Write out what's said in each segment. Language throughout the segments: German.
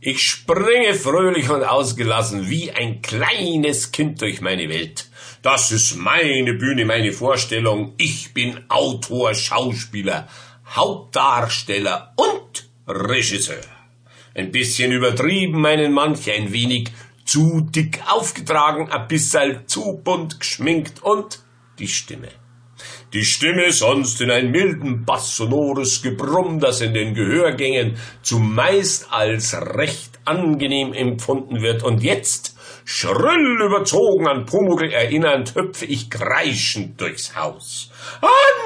Ich springe fröhlich und ausgelassen wie ein kleines Kind durch meine Welt. Das ist meine Bühne, meine Vorstellung. Ich bin Autor, Schauspieler, Hauptdarsteller und Regisseur. Ein bisschen übertrieben meinen manch, ein wenig zu dick aufgetragen, ein bisschen zu bunt geschminkt und die Stimme. Die Stimme sonst in einen milden Bass, sonores Gebrumm, das in den Gehörgängen zumeist als recht angenehm empfunden wird. Und jetzt, schrill überzogen an Pumuckl erinnernd, hüpfe ich kreischend durchs Haus.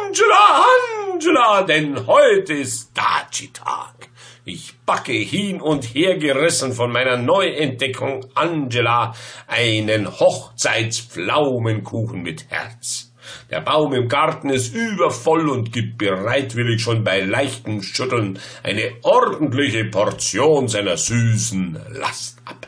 Angela, Angela, denn heute ist Daci-Tag. Ich backe hin und her gerissen von meiner Neuentdeckung Angela einen Hochzeitspflaumenkuchen mit Herz. Der Baum im Garten ist übervoll und gibt bereitwillig schon bei leichtem Schütteln eine ordentliche Portion seiner süßen Last ab.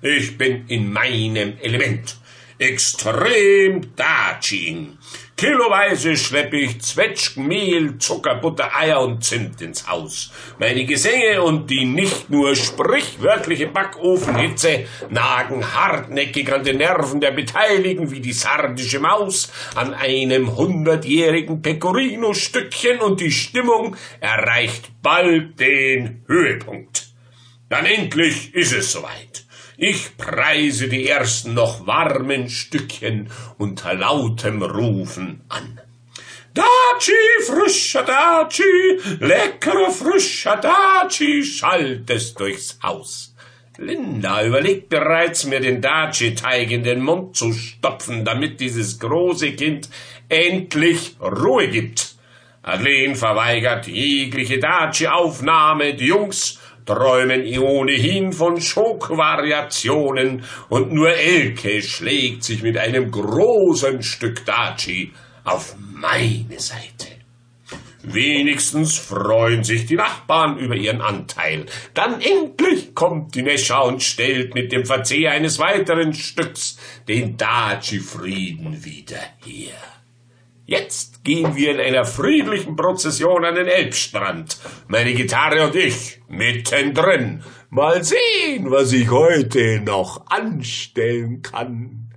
Ich bin in meinem Element. Extrem Dacin. Kiloweise schleppe ich Zwetschgen, Mehl, Zucker, Butter, Eier und Zimt ins Haus. Meine Gesänge und die nicht nur sprichwörtliche Backofenhitze nagen hartnäckig an den Nerven der Beteiligten wie die sardische Maus an einem 100-jährigen Pecorino-Stückchen und die Stimmung erreicht bald den Höhepunkt. Dann endlich ist es soweit. Ich preise die ersten noch warmen Stückchen unter lautem Rufen an. Daci, frischer Daci, leckerer frischer Daci, schallt es durchs Haus. Linda überlegt bereits, mir den Daci-Teig in den Mund zu stopfen, damit dieses große Kind endlich Ruhe gibt. Adeline verweigert jegliche Daci-Aufnahme, die Jungs träumen ohnehin von Schokvariationen und nur Elke schlägt sich mit einem großen Stück Daci auf meine Seite. Wenigstens freuen sich die Nachbarn über ihren Anteil. Dann endlich kommt Dinesha und stellt mit dem Verzehr eines weiteren Stücks den Daci-Frieden wieder her. Jetzt gehen wir in einer friedlichen Prozession an den Elbstrand. Meine Gitarre und ich mittendrin. Mal sehen, was ich heute noch anstellen kann.